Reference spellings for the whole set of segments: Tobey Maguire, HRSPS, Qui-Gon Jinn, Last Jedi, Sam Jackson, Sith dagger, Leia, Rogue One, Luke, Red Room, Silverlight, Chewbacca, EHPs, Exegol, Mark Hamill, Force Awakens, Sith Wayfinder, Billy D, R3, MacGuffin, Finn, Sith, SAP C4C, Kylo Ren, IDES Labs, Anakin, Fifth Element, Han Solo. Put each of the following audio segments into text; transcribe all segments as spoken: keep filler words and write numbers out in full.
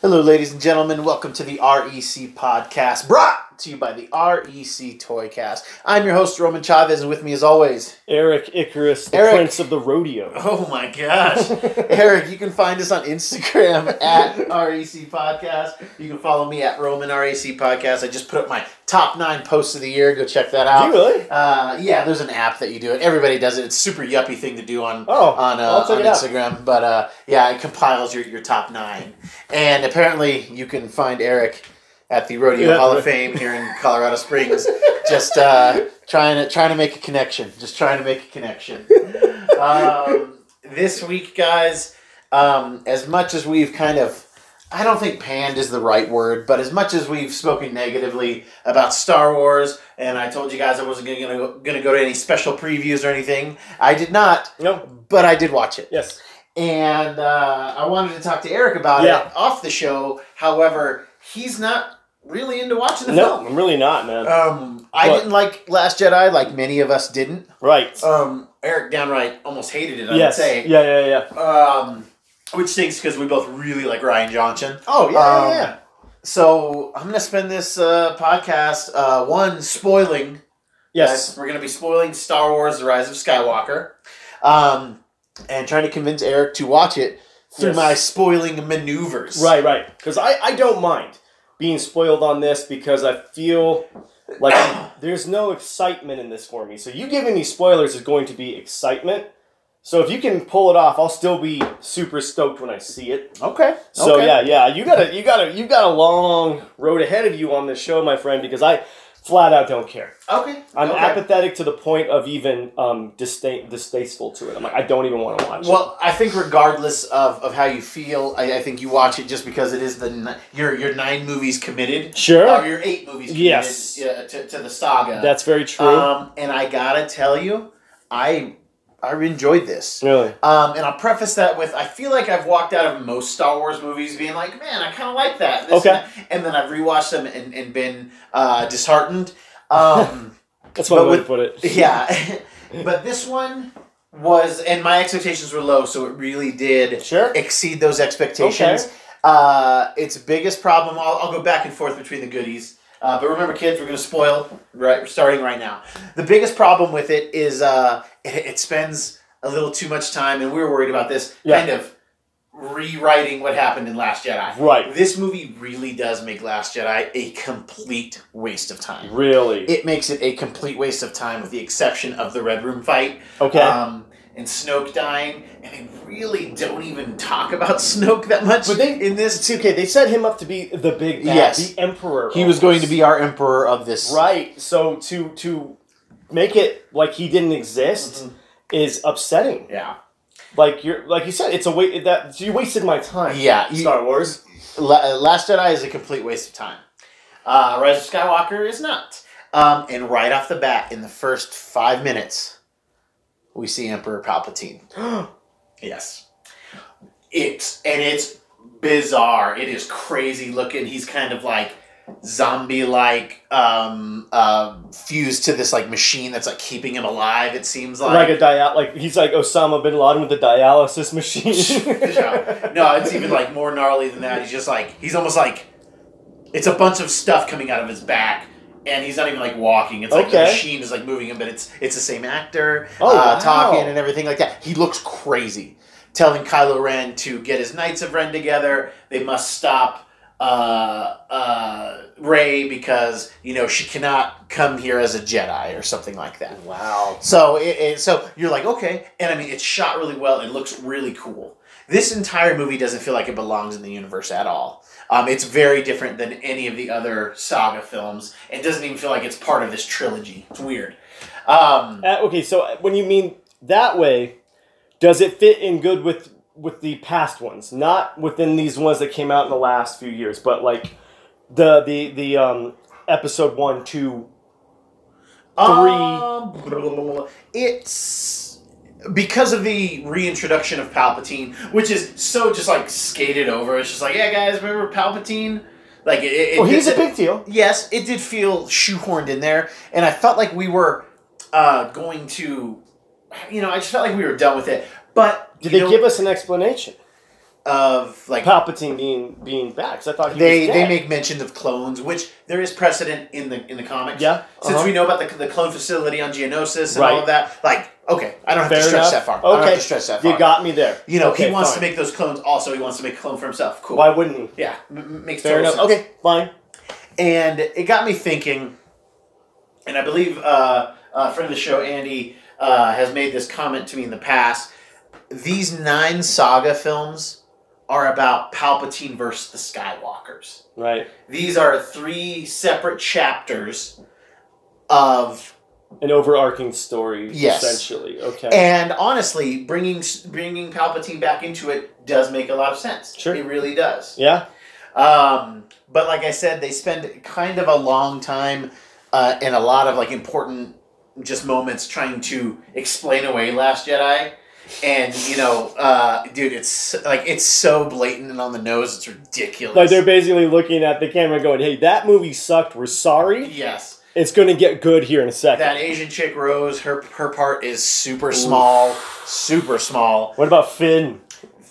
Hello, ladies and gentlemen. Welcome to the R E C Podcast, brought to you by the R E C Toycast. I'm your host, Roman Chavez, and with me, as always, Eric Icarus, the Eric. Prince of the Rodeo. Oh, my gosh. Eric, you can find us on Instagram at R E C Podcast. You can follow me at Roman R E C Podcast. I just put up my top nine posts of the year. Go check that out. Do you really? Uh, yeah, there's an app that you do it. Everybody does it. It's a super yuppie thing to do on oh, on, uh, on Instagram. Out. But uh, yeah, it compiles your, your top nine. And apparently you can find Eric at the Rodeo yeah. Hall of Fame here in Colorado Springs. just uh, trying to trying to make a connection. Just trying to make a connection. um, this week, guys, um, as much as we've kind of I don't think panned is the right word, but as much as we've spoken negatively about Star Wars, and I told you guys I wasn't going to go to any special previews or anything, I did not. No. But I did watch it. Yes. And uh, I wanted to talk to Eric about yeah. it off the show. However, he's not really into watching the no, film. No, I'm really not, man. Um, I didn't like Last Jedi, like many of us didn't. Right. Um, Eric downright almost hated it, I yes. would say. Yeah, yeah, yeah. Um... Which stinks because we both really like Ryan Johnson. Oh, yeah, um, yeah, yeah. So I'm going to spend this uh, podcast, uh, one, spoiling. Yes. Guys. We're going to be spoiling Star Wars The Rise of Skywalker um, and trying to convince Eric to watch it through yes. my spoiling maneuvers. Right, right. Because I, I don't mind being spoiled on this because I feel like there's no excitement in this for me. So you giving me spoilers is going to be excitement. So if you can pull it off, I'll still be super stoked when I see it. Okay. So okay. yeah, yeah, you got a you got a you got a long road ahead of you on this show, my friend, because I flat out don't care. Okay. I'm okay. apathetic to the point of even um, dista- distasteful to it. I'm like, I don't even want to watch well, it. Well, I think regardless of, of how you feel, I, I think you watch it just because it is the ni- your your nine movies committed. Sure. Or your eight movies committed yes. uh, to to the saga. That's very true. Um, and I gotta tell you, I. I enjoyed this. Really? Um, and I'll preface that with, I feel like I've walked out of most Star Wars movies being like, man, I kind of like that. This okay. And, that. And then I've rewatched them and, and been uh, disheartened. Um, That's one way with, to put it. Yeah. But this one was, and my expectations were low, so it really did sure. exceed those expectations. Okay. Uh, its biggest problem, I'll, I'll go back and forth between the goodies. Uh, but remember, kids, we're going to spoil, right? We're starting right now. The biggest problem with it is uh, it, it spends a little too much time, and we were worried about this, yeah. kind of rewriting what happened in Last Jedi. Right. This movie really does make Last Jedi a complete waste of time. Really? It makes it a complete waste of time with the exception of the Red Room fight. Okay. Um, and Snoke dying, and they really don't even talk about Snoke that much. But they, in this, it's okay, they set him up to be the big bad, yes. the emperor. He almost. was going to be our emperor of this. Right, so to to make it like he didn't exist mm-hmm. is upsetting. Yeah. Like you're, like you said, it's a wa- that you wasted my time. Yeah. You, Star Wars. Last Jedi is a complete waste of time. Uh, Rise of Skywalker is not. Um, and right off the bat, in the first five minutes... we see Emperor Palpatine. Yes. It's, and it's bizarre. It is crazy looking. He's kind of like zombie-like, um, uh, fused to this like machine that's like keeping him alive, it seems like. Like a dial, like he's like Osama bin Laden with the dialysis machine. No, it's even like more gnarly than that. He's just like, he's almost like, it's a bunch of stuff coming out of his back. And he's not even, like, walking. It's okay. like the machine is, like, moving him, but it's it's the same actor oh, uh, wow. talking and everything like that. He looks crazy. Telling Kylo Ren to get his Knights of Ren together. They must stop uh, uh, Rey because, you know, she cannot come here as a Jedi or something like that. Wow. So, it, it, so you're like, okay. And, I mean, it's shot really well. It looks really cool. This entire movie doesn't feel like it belongs in the universe at all. Um, it's very different than any of the other saga films. It doesn't even feel like it's part of this trilogy. It's weird. Um, uh, okay, so when you mean that way, does it fit in good with with the past ones? Not within these ones that came out in the last few years, but like the the the um, episode one, two, three. Um, it's. Because of the reintroduction of Palpatine, which is so just like skated over, it's just like, yeah, guys, remember Palpatine? Like, it, it, well, it, he's it, a big deal. Yes, it did feel shoehorned in there, and I felt like we were uh, going to, you know, I just felt like we were done with it. But did they know, give us an explanation? of like Palpatine being being back. So I thought he they was dead. They make mention of clones, which there is precedent in the in the comics. Yeah, since uh-huh. we know about the the clone facility on Geonosis and right. all of that, like. Okay, I don't have Fair to stretch enough. that far. Okay. I don't have to stretch that far. You got me there. You know, okay, he wants fine. to make those clones also. He wants to make a clone for himself. Cool. Why wouldn't he? Yeah, M makes Fair total enough. sense. Okay, fine. And it got me thinking, and I believe uh, a friend of the show, Andy, uh, has made this comment to me in the past. These nine saga films are about Palpatine versus the Skywalkers. Right. These are three separate chapters of... an overarching story, yes. essentially. Okay. And honestly, bringing bringing Palpatine back into it does make a lot of sense. Sure. It really does. Yeah. Um, but like I said, they spend kind of a long time uh, and a lot of like important just moments trying to explain away Last Jedi. And, you know, uh, dude, it's like it's so blatant and on the nose, it's ridiculous. Like they're basically looking at the camera going, hey, that movie sucked, we're sorry. Yes. It's going to get good here in a second. That Asian chick, Rose, her her part is super small. Ooh. Super small. What about Finn?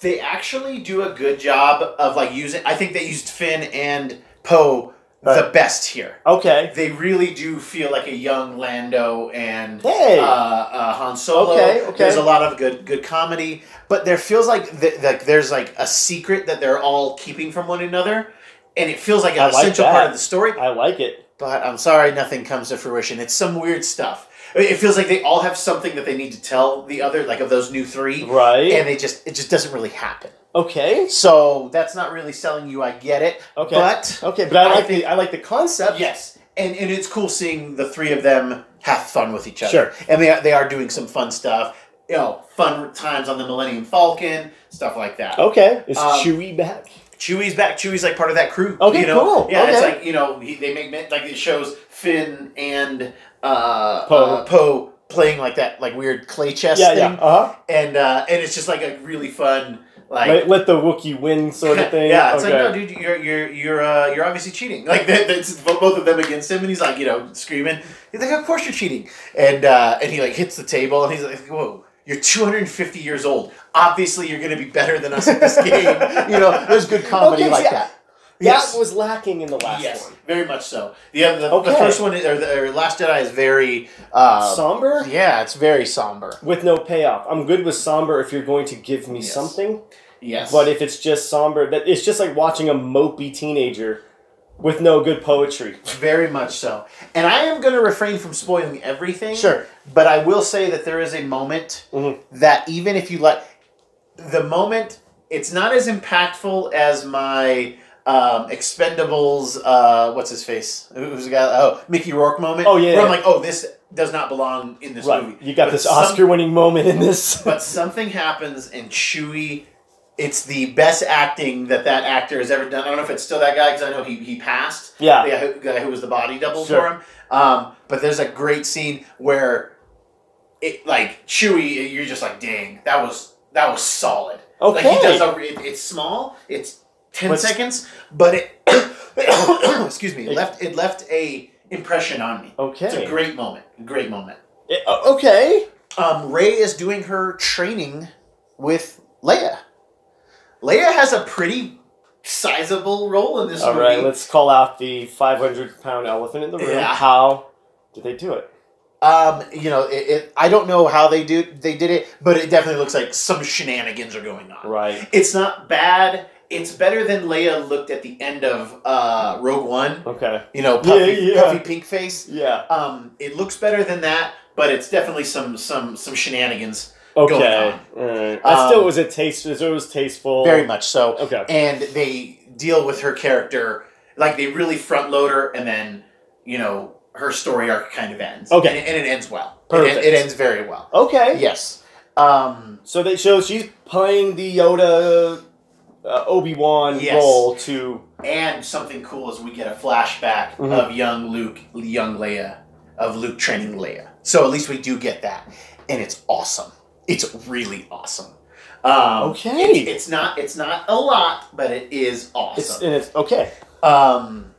They actually do a good job of, like, using... I think they used Finn and Poe right. the best here. Okay. They really do feel like a young Lando and hey. uh, uh, Han Solo. Okay, okay. There's a lot of good good comedy. But there feels like, th like there's, like, a secret that they're all keeping from one another. And it feels like an I essential like part of the story. I like it. But I'm sorry, nothing comes to fruition. It's some weird stuff. It feels like they all have something that they need to tell the other, like of those new three. Right. And they just, it just doesn't really happen. Okay. So that's not really selling you, I get it. Okay. But, okay, but I, I like think, the I like the concept. Yes. And, and it's cool seeing the three of them have fun with each other. Sure. And they are, they are doing some fun stuff. You know, fun times on the Millennium Falcon, stuff like that. Okay. Is um, Chewie back? Chewie's back. Chewie's like part of that crew. Okay, you know? Cool. Yeah, okay. It's like, you know, he, they make, like, it shows Finn and uh, Poe uh, Poe playing like that, like weird clay chess yeah, thing. Yeah, yeah. Uh-huh. And, uh, and it's just like a really fun, like. Let, let the Wookiee win sort of thing. Yeah, it's okay. Like, no, dude, you're, you're, you're, uh, you're obviously cheating. Like, that, that's both of them against him, and he's like, you know, screaming. He's like, of course you're cheating. And, uh, and he, like, hits the table, and he's like, whoa. You're two hundred fifty years old. Obviously, you're going to be better than us at this game. You know, there's good comedy okay, like yeah. that. Yes. That was lacking in the last yes, one. Very much so. The, the, okay. the first one, or the or Last Jedi, is very... Uh, somber? Yeah, it's very somber. With no payoff. I'm good with somber if you're going to give me yes. something. Yes. But if it's just somber, that it's just like watching a mopey teenager with no good poetry. Very much so. And I am going to refrain from spoiling everything. Sure. But I will say that there is a moment mm-hmm. that even if you let... The moment... It's not as impactful as my um, Expendables... Uh, what's his face? Who's the guy? Oh, Mickey Rourke moment. Oh, yeah. Where yeah. I'm like, oh, this does not belong in this right. movie. You got but this some, Oscar-winning moment in this. But something happens and Chewie... It's the best acting that that actor has ever done. I don't know if it's still that guy because I know he, he passed. Yeah. The guy who was the body double sure. for him. Um, but there's a great scene where, it like, Chewie, you're just like, dang, that was that was solid. Okay. Like he does a, it, it's small. It's ten What's, seconds. But it, excuse me, it left, it left a impression on me. Okay. It's a great moment. Great moment. It, okay. Um, Rey is doing her training with Leia. Leia has a pretty sizable role in this All movie. All right, let's call out the five hundred pound elephant in the room. Yeah. How did they do it? Um, you know, it, it, I don't know how they do they did it, but it definitely looks like some shenanigans are going on. Right. It's not bad. It's better than Leia looked at the end of uh, Rogue One. Okay. You know, puffy, yeah, yeah. puffy pink face. Yeah. Um, it looks better than that, but it's definitely some some some shenanigans. Okay. Right. I um, still was it tasteful. It was tasteful. Very much so. Okay. And they deal with her character like they really front load her, and then you know her story arc kind of ends. Okay. And, and it ends well. Perfect. It, it ends very well. Okay. Yes. Um. So they show she's playing the Yoda, uh, Obi-Wan yes. role to. And something cool is we get a flashback mm-hmm. of young Luke, young Leia, of Luke training Leia. So at least we do get that, and it's awesome. It's really awesome. Um, okay. It, it's not. It's not a lot, but it is awesome. It's, and it's okay. Um,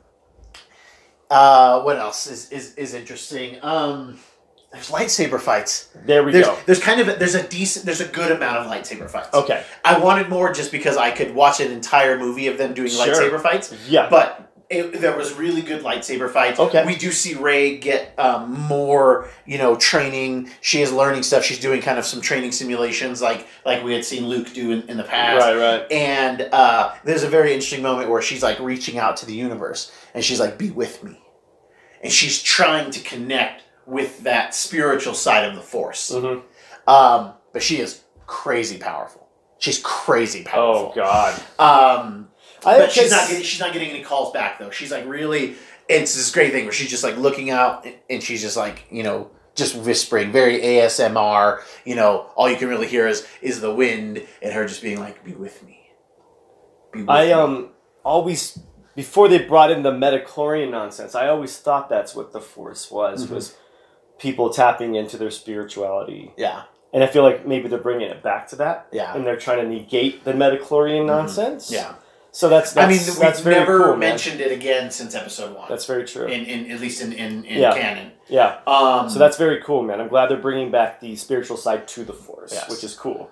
uh, what else is is is interesting? Um, There's lightsaber fights. There we there's, go. There's kind of a, there's a decent there's a good amount of lightsaber fights. Okay. I wanted more just because I could watch an entire movie of them doing sure. lightsaber fights. Yeah. But it, there was really good lightsaber fights. Okay. We do see Rey get um, more, you know, training. She is learning stuff. She's doing kind of some training simulations, like like we had seen Luke do in, in the past. Right, right. And uh, there's a very interesting moment where she's like reaching out to the universe, and she's like, "Be with me," and she's trying to connect with that spiritual side of the Force. Mm-hmm. um, but she is crazy powerful. She's crazy powerful. Oh God. Um, I but she's not getting, she's not getting any calls back though. She's like really, it's this great thing where she's just like looking out and she's just like, you know, just whispering, very A S M R, you know, all you can really hear is, is the wind and her just being like, be with me. Be with I, um, me. always, before they brought in the midi-chlorian nonsense, I always thought that's what the Force was, mm-hmm. was people tapping into their spirituality. Yeah. And I feel like maybe they're bringing it back to that. Yeah. And they're trying to negate the midi-chlorian mm-hmm. nonsense. Yeah. So that's, that's I mean, we've that's never cool, mentioned it again since episode one. That's very true. In, in at least in in, in yeah. canon. Yeah. Um, so that's very cool, man. I'm glad they're bringing back the spiritual side to the Force, yes. which is cool,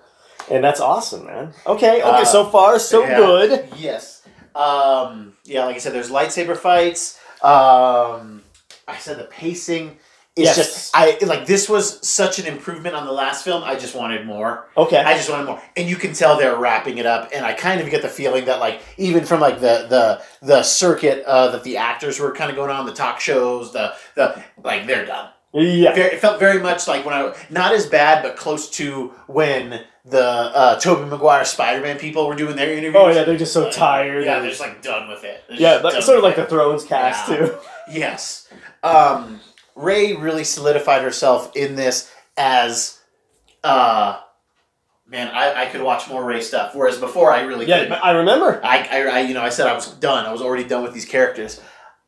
and that's awesome, man. Okay. Okay. Uh, so far, so yeah. good. Yes. Um, yeah. Like I said, there's lightsaber fights. Um, I said the pacing. It's yes. just I like this was such an improvement on the last film. I just wanted more. Okay. I just wanted more, and you can tell they're wrapping it up. And I kind of get the feeling that like even from like the the the circuit uh, that the actors were kind of going on, the talk shows, the the like they're done. Yeah. Very, it felt very much like when I not as bad, but close to when the uh, Tobey Maguire Spider-Man people were doing their interviews. Oh yeah, they're just so like, tired. Yeah, they're just like done with it. They're yeah, but sort of like it. The Thrones cast yeah. too. Yes. Um. Rey really solidified herself in this as, uh, man, I, I could watch more Rey stuff. Whereas before, I really yeah, couldn't. I remember. I, I, I, you know, I said I was done. I was already done with these characters.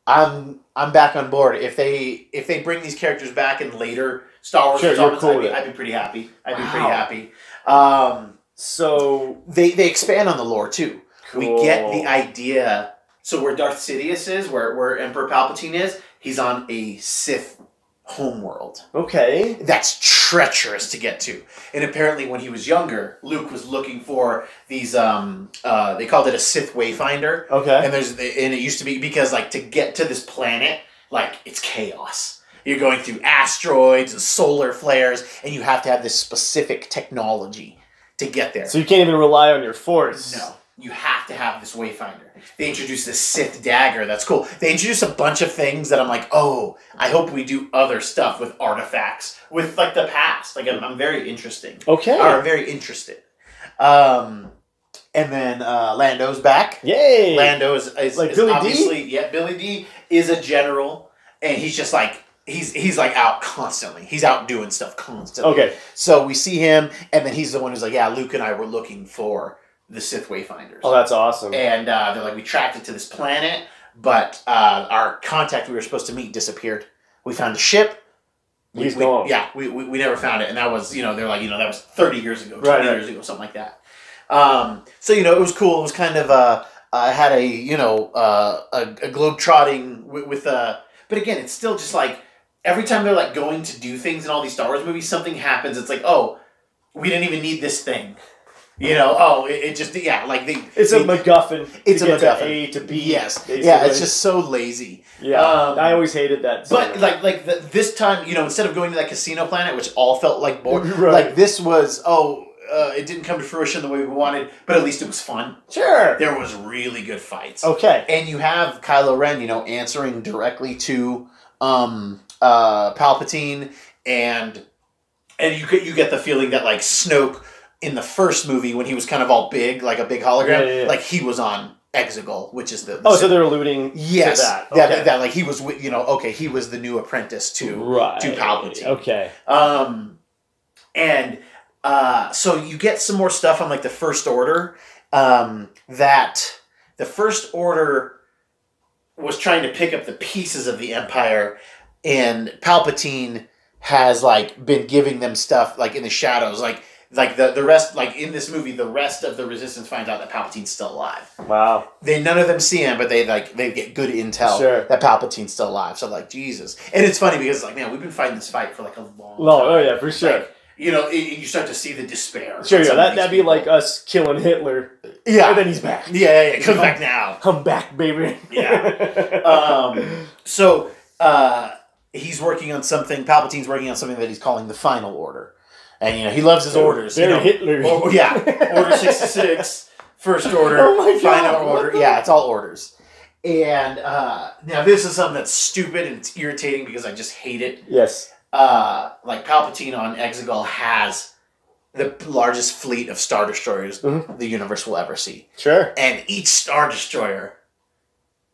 I'm, I'm back on board. If they, if they bring these characters back in later Star Wars, sure, you're cool I'd, be, I'd be pretty happy. I'd wow. be pretty happy. Um, so they, they expand on the lore too. Cool. We get the idea. So where Darth Sidious is, where where Emperor Palpatine is. He's on a Sith homeworld. Okay. That's treacherous to get to. And apparently when he was younger, Luke was looking for these, um, uh, they called it a Sith wayfinder. Okay. And there's, and it used to be, because like to get to this planet, like it's chaos. You're going through asteroids and solar flares, and you have to have this specific technology to get there. So you can't even rely on your Force. No. You have to have this wayfinder. They introduced the Sith dagger. That's cool. They introduced a bunch of things that I'm like, oh, I hope we do other stuff with artifacts, with like the past. Like I'm, I'm very interesting. Okay. Or very interested. Um, and then uh, Lando's back. Yay! Lando is, is like is Billy obviously, D? Yeah, Billy D is a general, and he's just like he's he's like out constantly. He's out doing stuff constantly. Okay. So we see him, and then he's the one who's like, yeah, Luke and I were looking for the Sith Wayfinders. Oh, that's awesome. And uh, they're like, we tracked it to this planet, but uh, our contact we were supposed to meet disappeared. We found the ship. We, He's we, gone. Yeah, we, we, we never found it. And that was, you know, they're like, you know, that was thirty years ago, twenty right, right. years ago, something like that. Um, so, you know, it was cool. It was kind of, uh, I had a, you know, uh, a, a globe-trotting with, with uh, but again, it's still just like, every time they're like going to do things in all these Star Wars movies, something happens. It's like, oh, we didn't even need this thing. You know, oh, it, it just, yeah, like the... It's a MacGuffin. It's a MacGuffin. To A to B. Yes. Basically. Yeah, it's just so lazy. Yeah, um, I always hated that. So but, much. like, like the, this time, you know, instead of going to that casino planet, which all felt like boring, right. like this was, oh, uh, it didn't come to fruition the way we wanted, but at least it was fun. Sure. There was really good fights. Okay. And you have Kylo Ren, you know, answering directly to um, uh, Palpatine, and and you get, you get the feeling that, like, Snoke... in the first movie, when he was kind of all big, like a big hologram, yeah, yeah, yeah. like he was on Exegol, which is the... the oh, city. So they're alluding yes, to that. Okay. that. That, like he was, you know, okay, he was the new apprentice to, right. to Palpatine. Okay. Um, and uh, so you get some more stuff on like the First Order, um, that the First Order was trying to pick up the pieces of the Empire, and Palpatine has like been giving them stuff like in the shadows, like... Like the the rest, like in this movie, the rest of the Resistance finds out that Palpatine's still alive. Wow. They none of them see him, but they like they get good intel sure. that Palpatine's still alive. So like Jesus, and it's funny because like man, we've been fighting this fight for like a long. Long, time. Oh yeah, for sure. Like, you know, it, you start to see the despair. Sure, yeah, that that'd be people. Like us killing Hitler. Yeah, and then he's back. Yeah, yeah, yeah. Come back now. Come back, baby. Yeah. Um. So, uh, he's working on something. Palpatine's working on something that he's calling the Final Order. And, you know, he loves his orders. They're you know, Hitler. Or, yeah. Order sixty-six, First Order, oh my God, Final Order. Yeah, it's all orders. And uh, now this is something that's stupid and it's irritating because I just hate it. Yes. Uh, like Palpatine on Exegol has the largest fleet of Star Destroyers mm-hmm. the universe will ever see. Sure. And each Star Destroyer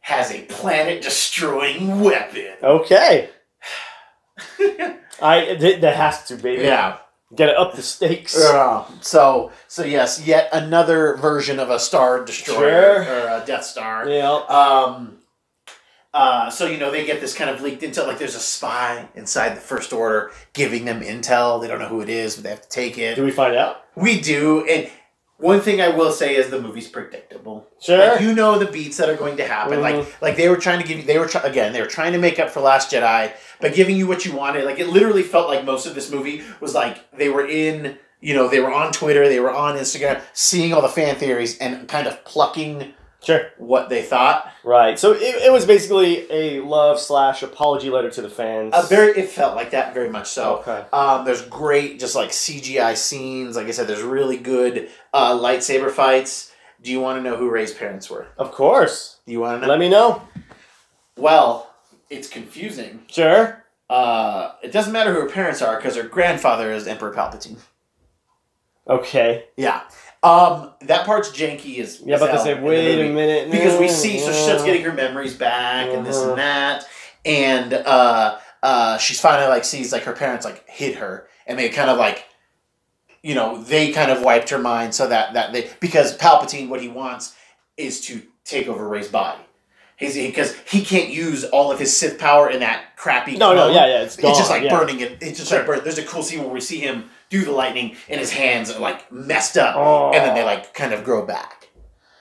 has a planet-destroying weapon. Okay. I th- That has to, baby. Yeah. Get it up the stakes. Uh, so, so yes, yet another version of a Star Destroyer sure. or a Death Star. Yeah. Um, uh, so, you know, they get this kind of leaked intel. Like, there's a spy inside the First Order giving them intel. They don't know who it is, but they have to take it. Do we find out? We do. And one thing I will say is the movie's predictable. Sure. Like, you know the beats that are going to happen. Mm-hmm. Like, like they were trying to give you, they were, try, again, they were trying to make up for Last Jedi, but giving you what you wanted. Like, it literally felt like most of this movie was like, they were in, you know, they were on Twitter, they were on Instagram, seeing all the fan theories and kind of plucking sure. what they thought. Right. So it, it was basically a love slash apology letter to the fans. A very, it felt like that very much so. Okay. Um, there's great just like C G I scenes. Like I said, there's really good uh, lightsaber fights. Do you want to know who Rey's parents were? Of course. Do you want to know? Let me know. Well, it's confusing. Sure. Uh, it doesn't matter who her parents are because her grandfather is Emperor Palpatine. Okay. Yeah. Um, that part's janky as yeah, about to say, wait a minute. Because we see, so she's getting her memories back and this and that. And, uh, uh, she's finally, like, sees, like, her parents, like, hit her. And they kind of, like, you know, they kind of wiped her mind so that, that they, because Palpatine, what he wants is to take over Rey's body. Because he can't use all of his Sith power in that crappy No, clone. no, yeah, yeah, it's gone. It's just like yeah. burning it. It's just sure. like burning. There's a cool scene where we see him do the lightning and his hands are like messed up oh. and then they like kind of grow back.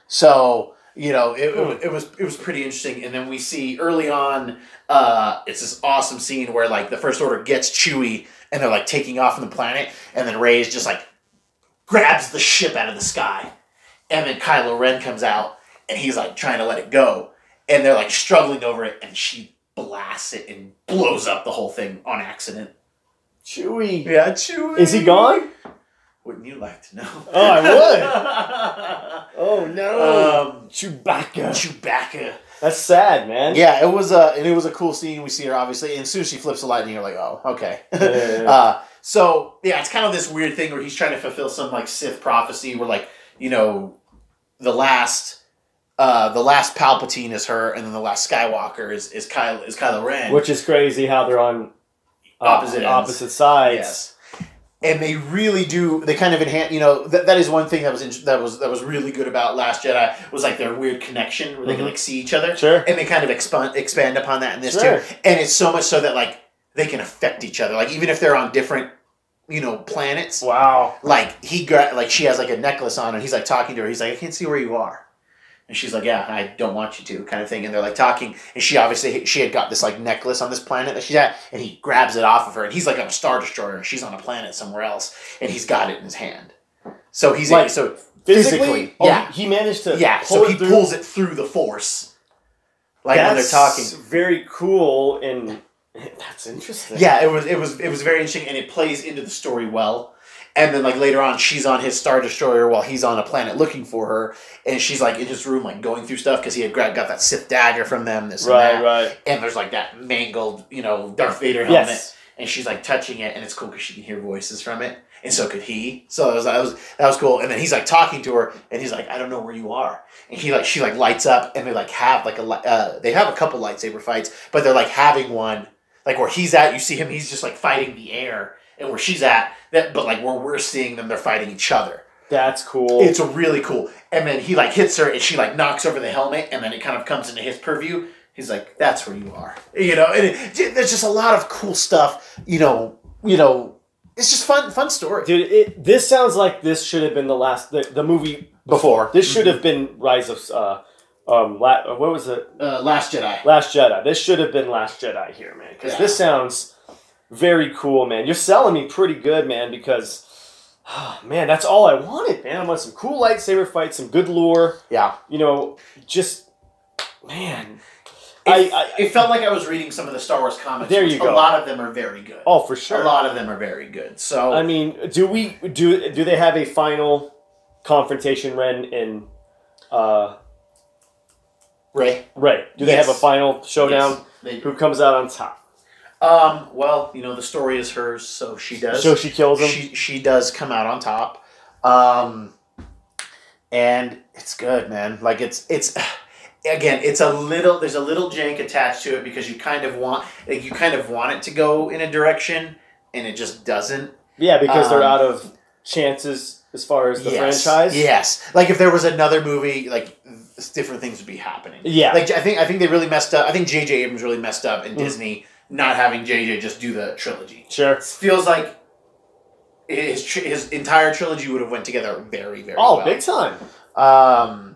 So, you know, it, it, it was it was pretty interesting. And then we see early on, uh, it's this awesome scene where like the First Order gets Chewie and they're like taking off from the planet and then Rey's just like grabs the ship out of the sky. And then Kylo Ren comes out and he's like trying to let it go. And they're, like, struggling over it, and she blasts it and blows up the whole thing on accident. Chewie. Yeah, Chewie. Is he gone? Wouldn't you like to know? Oh, I would. Oh, no. Um, Chewbacca. Chewbacca. That's sad, man. Yeah, it was a, and it was a cool scene. We see her, obviously. And as soon as she flips the lightning, you're like, oh, okay. Yeah, yeah, yeah. Uh, so, yeah, it's kind of this weird thing where he's trying to fulfill some, like, Sith prophecy where, like, you know, the last... Uh, the last Palpatine is her, and then the last Skywalker is is Kylo is Kylo Ren, which is crazy how they're on uh, opposite opposite sides. Yes. And they really do. They kind of enhance. You know, that that is one thing that was in, that was that was really good about Last Jedi was like their weird connection where mm-hmm. they can like see each other. Sure. And they kind of expand expand upon that in this sure. too. And it's so much so that like they can affect each other. Like even if they're on different. You know, planets. Wow. Like he got like she has like a necklace on, and he's like talking to her. He's like, I can't see where you are. And she's like, yeah, I don't want you to, kind of thing. And they're, like, talking. And she obviously, she had got this, like, necklace on this planet that she's at. And he grabs it off of her. And he's, like, on a Star Destroyer. And she's on a planet somewhere else. And he's got it in his hand. So he's, like, in, so physically, physically oh, yeah. He managed to Yeah, pull so he through. pulls it through the Force. Like, that's when they're talking. That's very cool. And that's interesting. Yeah, it was, it was, it was very interesting. And it plays into the story well. And then, like, later on, she's on his Star Destroyer while he's on a planet looking for her. And she's, like, in his room, like, going through stuff because he had grabbed, got that Sith dagger from them, this right, and that. Right, right. And there's, like, that mangled, you know, Darth Vader helmet. Yes. And she's, like, touching it. And it's cool because she can hear voices from it. And so could he. So it was, that, was, that was cool. And then he's, like, talking to her. And he's, like, I don't know where you are. And he, like, she, like, lights up. And they, like, have, like, a uh, they have a couple lightsaber fights. But they're, like, having one. Like, where he's at, you see him. He's just, like, fighting the air. And where she's at, that but like where we're seeing them, they're fighting each other. That's cool. It's really cool. And then he like hits her, and she like knocks over the helmet, and then it kind of comes into his purview. He's like, "That's where you are," you know. And it, there's just a lot of cool stuff, you know. You know, It's just fun, fun story, dude. It, this sounds like this should have been the last, the, the movie before. This should have been Rise of, uh, um, La, what was it? Uh, Last Jedi. Last Jedi. This should have been Last Jedi here, man. Because yeah. this sounds very cool, man. You're selling me pretty good, man. Because, oh, man, that's all I wanted, man. I want some cool lightsaber fights, some good lore. Yeah. You know, just, man. It, I, I, it felt like I was reading some of the Star Wars comics. There you go. A lot of them are very good. Oh, for sure. A lot of them are very good. So I mean, do we do do they have a final confrontation, Ren and uh, Rey? Rey. Do yes. they have a final showdown? Yes, who comes out on top? Um. Well, you know, the story is hers, so she does. So she kills him. She she does come out on top, um, and it's good, man. Like it's it's. Again, it's a little. There's a little jank attached to it because you kind of want, like, you kind of want it to go in a direction, and it just doesn't. Yeah, because um, they're out of chances as far as the yes, franchise. Yes, like if there was another movie, like different things would be happening. Yeah, like I think I think they really messed up. I think J J Abrams really messed up, and mm. Disney not having J J just do the trilogy. Sure, it feels like his his entire trilogy would have went together very very. Oh, well. Big time. Um.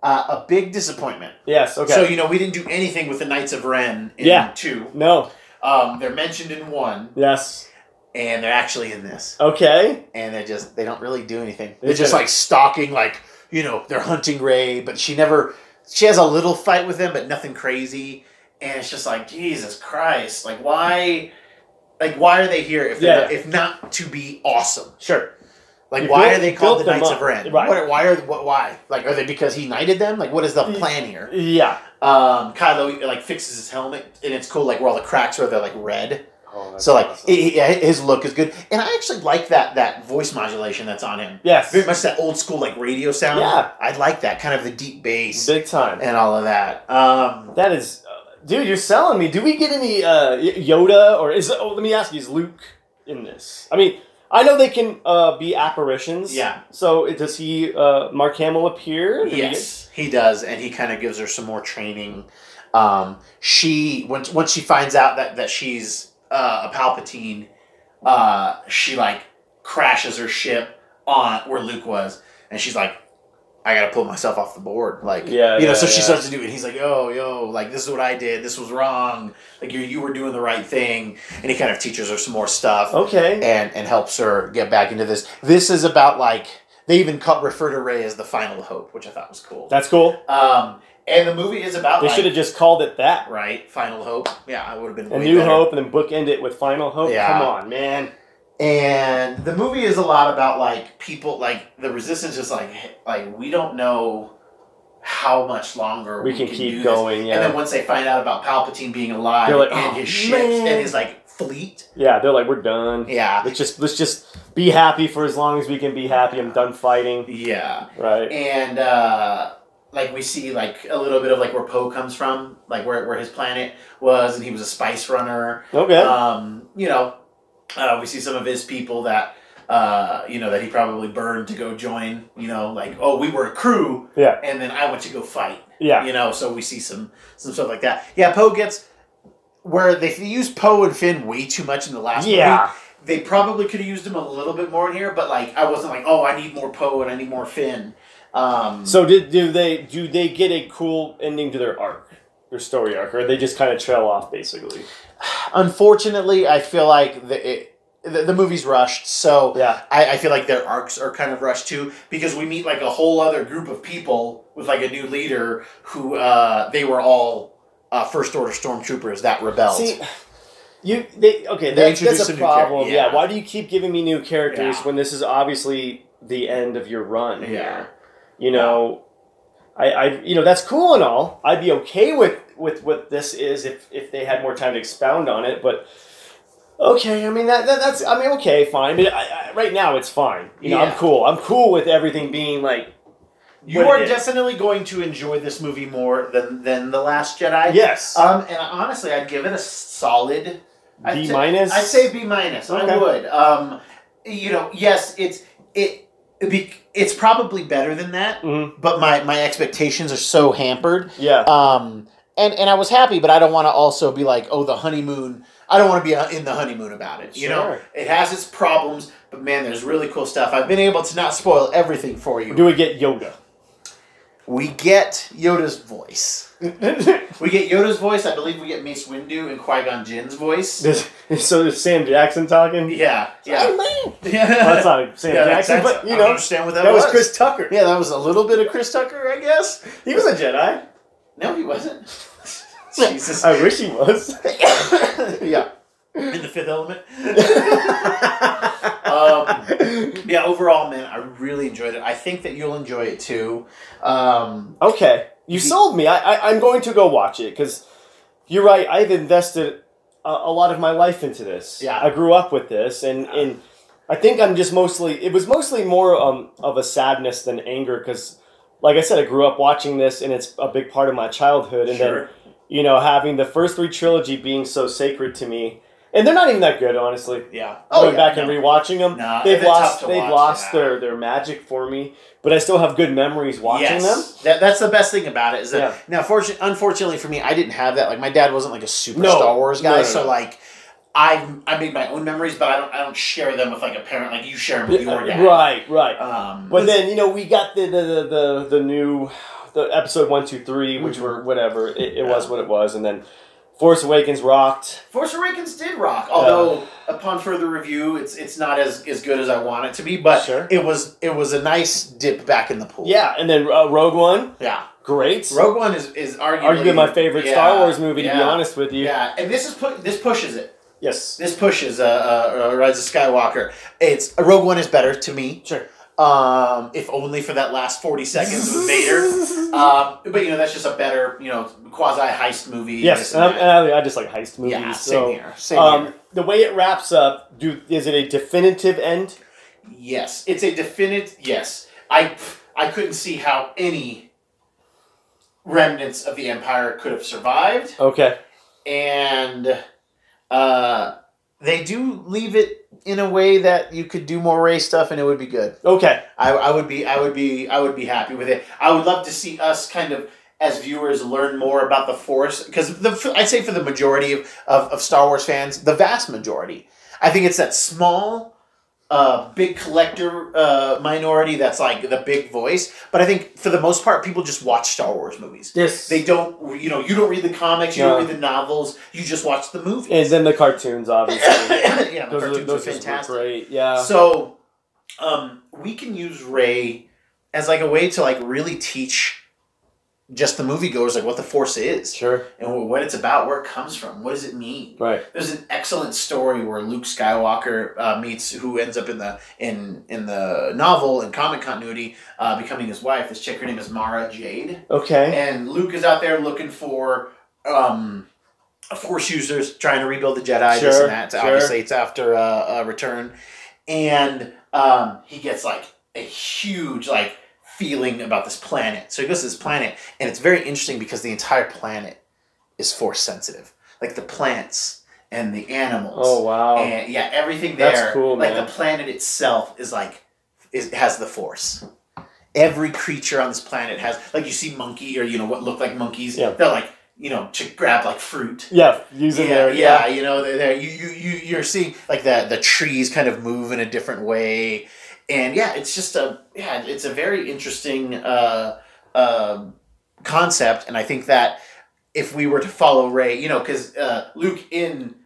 Uh, a big disappointment. Yes, okay. So, you know, we didn't do anything with the Knights of Ren in yeah. two. No. Um, they're mentioned in one. Yes. And they're actually in this. Okay. And they just, they don't really do anything. They're, they're just, like, stalking, like, you know, they're hunting Rey, but she never, she has a little fight with them, but nothing crazy. And it's just like, Jesus Christ. Like, why, like, why are they here if, yeah. not, if not to be awesome? Sure. Like, you why built, are they called the Knights up. of Ren? Right. What, why are what, why? Like, are they because he knighted them? Like, what is the plan here? Yeah. Um, Kylo, like, fixes his helmet, and it's cool, like, where all the cracks are, they're, like, red. Oh, that's so, like, awesome. it, it, his look is good. And I actually like that that voice modulation that's on him. Yes. Very much that old-school, like, radio sound. Yeah. I like that, kind of the deep bass. Big time. And all of that. Um, that is... Uh, dude, you're selling me. Do we get any uh, Yoda? Or is... Oh, let me ask you, is Luke in this? I mean... I know they can uh, be apparitions. Yeah. So does he, uh, Mark Hamill, appear? Did yes, he, get... he does, and he kind of gives her some more training. Um, she once once she finds out that that she's uh, a Palpatine, uh, she like crashes her ship on where Luke was, and she's like, "I gotta pull myself off the board." Like, yeah, you know. Yeah, so she yeah. starts to do it. And he's like, "Yo, yo, like this is what I did. This was wrong. Like you, you were doing the right thing." And he kind of teaches her some more stuff. Okay. And and helps her get back into this. This is about like they even cut, refer to Rey as the final hope, which I thought was cool. That's cool. Um, and the movie is about. They like, should have just called it that, right? Final hope. Yeah, I would have been. A way new better. hope, and then bookend it with final hope. Yeah. Come on, man. And the movie is a lot about, like, people, like, the Resistance is like, like we don't know how much longer we, we can, can keep going. Yeah. And then once they find out about Palpatine being alive like, and oh, his ships and his, like, fleet. Yeah, they're like, we're done. Yeah. Let's just, let's just be happy for as long as we can be happy. I'm done fighting. Yeah. Right. And, uh... like, we see, like, a little bit of, like, where Poe comes from. Like, where, where his planet was, and he was a spice runner. Okay. Um, you know... Uh, we see some of his people that, uh, you know, that he probably burned to go join, you know, like, oh, we were a crew, yeah, and then I went to go fight, yeah, you know, so we see some, some stuff like that. Yeah, Poe gets, where they used Poe and Finn way too much in the last yeah. movie, they probably could have used him a little bit more in here, but, like, I wasn't like, oh, I need more Poe and I need more Finn. Um, so did do they do they get a cool ending to their arc, their story arc, or they just kind of trail off, basically? Unfortunately, I feel like the, it, the the movie's rushed, so yeah. I, I feel like their arcs are kind of rushed too, because we meet like a whole other group of people with like a new leader who uh, they were all uh, First Order stormtroopers that rebelled. See, you they okay they that, that's a problem. Yeah. yeah, why do you keep giving me new characters yeah. when this is obviously the end of your run? Yeah, here? you know, yeah. I, I you know that's cool and all. I'd be okay with. with what this is if, if they had more time to expound on it, but okay, I mean, that, that that's, I mean, okay, fine, but I, I, right now it's fine. You know, yeah. I'm cool. I'm cool with everything being, like, you are definitely going to enjoy this movie more than, than The Last Jedi. Yes. Um, and honestly, I'd give it a solid... B minus? I'd say B minus. Okay. I would. Um, you know, yes, it's... it. Be, it's probably better than that, mm-hmm. but my, my expectations are so hampered. Yeah. Um... And and I was happy, but I don't want to also be like, oh, the honeymoon. I don't want to be in the honeymoon about it. You sure. know, it has its problems, but man, there's really cool stuff. I've been able to not spoil everything for you. Do we get Yoda? We get Yoda's voice. we get Yoda's voice. I believe we get Mace Windu and Qui-Gon Jinn's voice. There's, so there's Sam Jackson talking. Yeah, yeah. Hey, man. yeah. Well, that's not Sam yeah, Jackson, that's, but you know, I understand what that, that was. That was Chris Tucker. Yeah, that was a little bit of Chris Tucker, I guess. He was a Jedi. No, he wasn't. Jesus. I wish he was. yeah. In the Fifth Element. um, yeah, overall, man, I really enjoyed it. I think that you'll enjoy it, too. Um, okay. You the, sold me. I, I, I'm going to go watch it, because you're right. I've invested a, a lot of my life into this. Yeah. I grew up with this, and, and I think I'm just mostly... It was mostly more um, of a sadness than anger, because... Like I said, I grew up watching this, and it's a big part of my childhood. And sure. then, you know, having the first three trilogy being so sacred to me, and they're not even that good, honestly. Yeah. Oh, going yeah, back no. and rewatching them, nah, they've lost they've watch, lost yeah. their, their magic for me. But I still have good memories watching yes. them. That, that's the best thing about it. Is that yeah. now, fortunately, unfortunately for me, I didn't have that. Like my dad wasn't like a super no. Star Wars guy, no, no, so no. like. I I made my own memories, but I don't I don't share them with like a parent like you share them with your dad. Right, right. Um, but then you know we got the the the, the, the new the episode one two three, which mm-hmm. were whatever it, it yeah. was what it was, and then Force Awakens rocked. Force Awakens did rock, although uh, upon further review, it's it's not as, as good as I want it to be, but sure. it was it was a nice dip back in the pool. Yeah, and then uh, Rogue One. Yeah. Great. Rogue One is is arguably, arguably my favorite yeah, Star Wars movie yeah, to be honest with you. Yeah, and this is pu this pushes it. Yes. This pushes uh, uh, Rise of Skywalker. It's uh, Rogue One is better to me. Sure. Um, if only for that last forty seconds with Vader. Um, but, you know, that's just a better, you know, quasi-heist movie. Yes, and, and I, I just like heist movies. Yeah, same so, here. Same um, here. The way it wraps up, do is it a definitive end? Yes. It's a definitive... Yes. I, I couldn't see how any remnants of the Empire could have survived. Okay. And... Uh, they do leave it in a way that you could do more Rey stuff and it would be good. Okay. I, I would be, I would be, I would be happy with it. I would love to see us kind of, as viewers, learn more about the Force. Because I'd say for the majority of, of, of Star Wars fans, the vast majority, I think it's that small, uh, big collector, uh, minority that's like the big voice. But I think for the most part, people just watch Star Wars movies. Yes. They don't, you know, you don't read the comics, you no. don't read the novels, you just watch the movies. And then the cartoons, obviously. yeah, those the cartoons are, those are fantastic. Great. Yeah. So, um, we can use Rey as like a way to like really teach just the moviegoers like what the Force is. Sure. And what it's about, where it comes from, what does it mean? Right. There's an excellent story where Luke Skywalker uh, meets who ends up in the in in the novel and comic continuity uh, becoming his wife. This chick, her name is Mara Jade. Okay. And Luke is out there looking for um, Force users trying to rebuild the Jedi. Sure. This and that. So sure. Obviously, it's after uh, a Return, and um, he gets like a huge like. feeling about this planet. So he goes to this planet, and it's very interesting because the entire planet is Force sensitive. Like the plants and the animals. Oh wow. And yeah, everything there. That's cool, man. Like the planet itself is like is has the Force. Every creature on this planet has like you see monkey or you know what look like monkeys. Yeah. They're like you know, to grab like fruit. Yeah, using yeah, their yeah. yeah, you know, they're, they're you you you you're seeing like the the trees kind of move in a different way. And yeah, it's just a yeah, it's a very interesting uh, uh, concept, and I think that if we were to follow Rey, you know, because uh, Luke in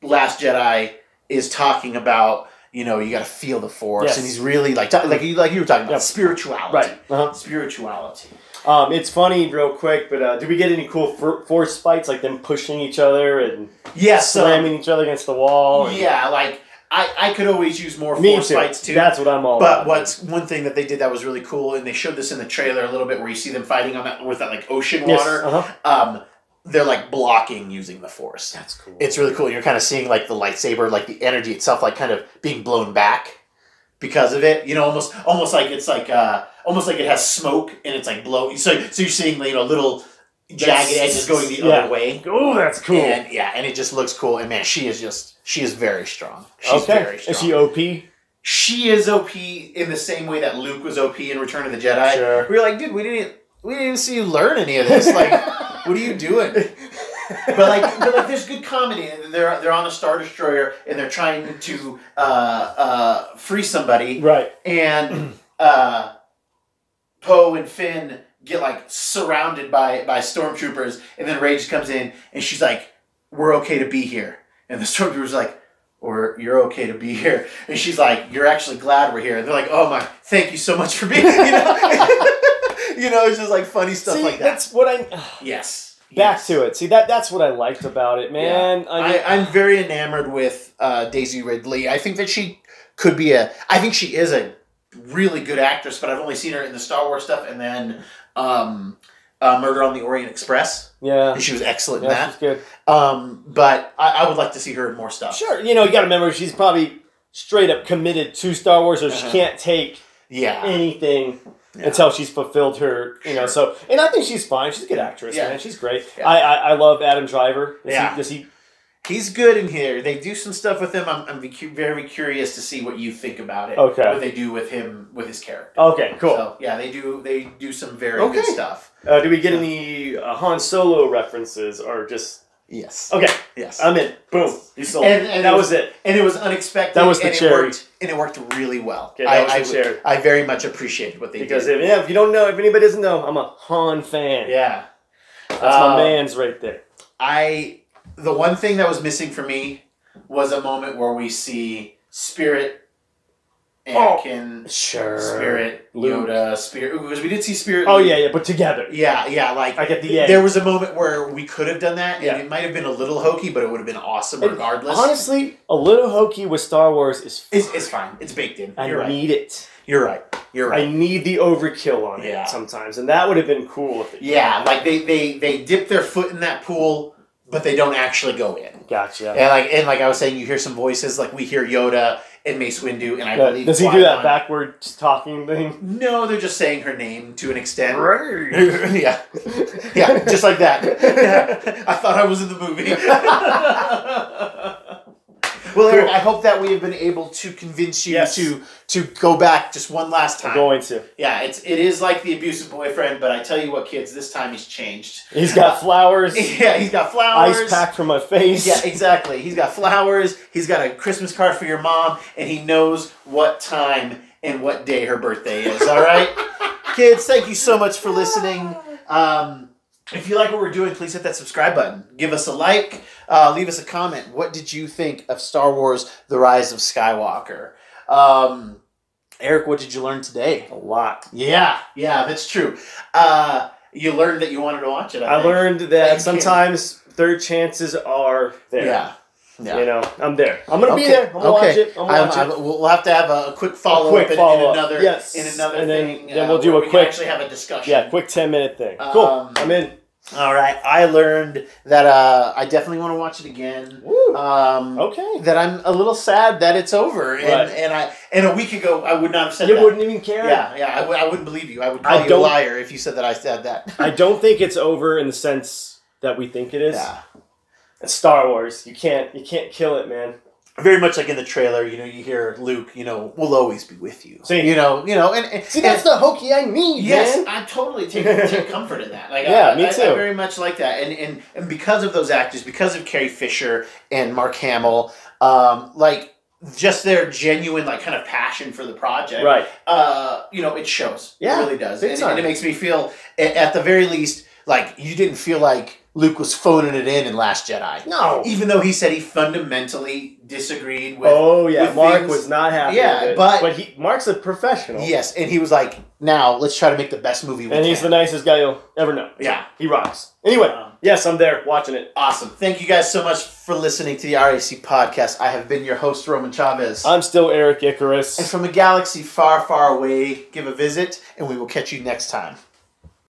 Last Jedi is talking about you know you got to feel the Force, yes. and he's really like like you like you were talking about yeah. spirituality, right? Uh-huh. Spirituality. Um, it's funny, real quick, but uh, did we get any cool for Force fights, like them pushing each other and yeah, slamming um, each other against the wall? Yeah, and, like. I, I could always use more Force too. fights, too. That's what I'm all about. But what's one thing that they did that was really cool, and they showed this in the trailer a little bit, where you see them fighting on that with that, like, ocean yes. water. Uh-huh. Um, they're, like, blocking using the Force. That's cool. It's really cool. You're kind of seeing, like, the lightsaber, like, the energy itself, like, kind of being blown back because of it. You know, almost almost like it's, like, uh, almost like it has smoke, and it's, like, blowing. So, so you're seeing, you know, little... jagged edges going the yeah. other way. Oh, that's cool. And, yeah, and it just looks cool. And man, she is just she is very strong. She's okay. very strong. Is she O P? She is O P in the same way that Luke was O P in Return of the Jedi. Sure. We were like, dude, we didn't we didn't see you learn any of this. Like What are you doing? But like, but like, there's good comedy. They're they're on a Star Destroyer and they're trying to uh, uh, free somebody. Right. And uh, Poe and Finn get like surrounded by by stormtroopers, and then Rey just comes in and she's like, "We're okay to be here." And the stormtroopers are like, or you're okay to be here. And she's like, you're actually glad we're here. And they're like, oh my, thank you so much for being here. You know, you know it's just like funny stuff See, like that. That's what I... Uh, yes. Back yes. to it. See, that that's what I liked about it, man. Yeah. I mean, I, I'm very enamored with uh, Daisy Ridley. I think that she could be a... I think she is a really good actress, but I've only seen her in the Star Wars stuff and then um, uh, Murder on the Orient Express. Yeah. And she was excellent in yeah, that. She was good. Um, but I, I would like to see her in more stuff. Sure. You know, you got to remember, she's probably straight up committed to Star Wars, or uh-huh. she can't take yeah. anything yeah. until she's fulfilled her, you sure. know, so. And I think she's fine. She's a good actress, yeah. man. She's great. Yeah. I, I I love Adam Driver. Is yeah. He, does he... He's good in here. They do some stuff with him. I'm, I'm very curious to see what you think about it. Okay. What they do with him, with his character. Okay, cool. So, yeah, they do They do some very okay. good stuff. Uh, do we get any uh, Han Solo references or just... Yes. Okay. Yes. I'm in. Boom. You sold and, and that was, was it. And it was unexpected. That was the and cherry. It worked, and it worked really well. Okay, that I, was the I, cherry. I very much appreciated what they because did. Because if, yeah, if you don't know, if anybody doesn't know, I'm a Han fan. Yeah. That's um, my man's right there. I... The one thing that was missing for me was a moment where we see Spirit, Anakin, oh, sure. Spirit, Luke. Yoda, Spirit. Because we did see Spirit. Oh, Luke. yeah, yeah, but together. Yeah, yeah, like. I get the egg. There was a moment where we could have done that, and yeah. it might have been a little hokey, but it would have been awesome and regardless. Honestly, a little hokey with Star Wars is fine. It's, it's fine. It's baked in. I You're need right. it. You're right. You're right. I need the overkill on yeah. it sometimes, and that would have been cool if it Yeah, did. like they, they, they dip their foot in that pool. But they don't actually go in. Gotcha. And like and like I was saying, you hear some voices. Like we hear Yoda and Mace Windu, and I yeah. believe. Does he Qui-Gon. do that backwards talking thing? No, they're just saying her name to an extent. Right. yeah, yeah, just like that. Yeah. I thought I was in the movie. Well, Eric, I hope that we have been able to convince you yes. to to go back just one last time. I'm going to. Yeah, it's it is like the abusive boyfriend, but I tell you what, kids, this time he's changed. He's got flowers. Yeah, he's got flowers. Ice packed from my face. Yeah, exactly. He's got flowers. He's got a Christmas card for your mom, and he knows what time and what day her birthday is. All right, kids, thank you so much for listening. Um, If you like what we're doing, please hit that subscribe button. Give us a like. Uh, leave us a comment. What did you think of Star Wars The Rise of Skywalker? Um, Eric, what did you learn today? A lot. Yeah, yeah, that's true. Uh, you learned that you wanted to watch it, I, I learned that Thank sometimes you. third chances are there. Yeah. Yeah. You know, I'm there. I'm gonna okay. be there. I'm gonna okay. watch it. I'm gonna I'm, watch I'm, it. We'll have to have a, a quick follow a quick up follow in, in another, yes. in another and then, thing. Then we'll uh, do a we quick. Actually, have a discussion. Yeah, quick ten minute thing. Cool. Um, I'm in. All right. I learned that uh, I definitely want to watch it again. Woo. Um, okay. That I'm a little sad that it's over, and right. and I and a week ago I would not have said you that. You wouldn't even care. Yeah, yeah. I, w I wouldn't believe you. I would call I you a liar if you said that I said that. I don't think it's over in the sense that we think it is. Yeah. It's Star Wars. You can't you can't kill it, man. Very much like in the trailer, you know, you hear Luke, you know, we'll always be with you. See, you know, you know, and, and see, that's and, the hokey I need. Yes, man. I totally take, take comfort in that. Like, yeah, I, me I, too. I very much like that, and and and because of those actors, because of Carrie Fisher and Mark Hamill, um, like just their genuine like kind of passion for the project, right? Uh, you know, it shows. Yeah, it really does, and, and it makes me feel, at the very least, like you didn't feel like Luke was phoning it in in Last Jedi. No. Even though he said he fundamentally disagreed with Oh, yeah. With Mark things. was not happy yeah, with it. But, but he, Mark's a professional. Yes, and he was like, now, let's try to make the best movie we and can. And he's the nicest guy you'll ever know. Yeah. He rocks. Anyway, um, yes, I'm there watching it. Awesome. Thank you guys so much for listening to the R E C Podcast. I have been your host, Roman Chavez. I'm still Eric Icarus. And from a galaxy far, far away, give a visit, and we will catch you next time.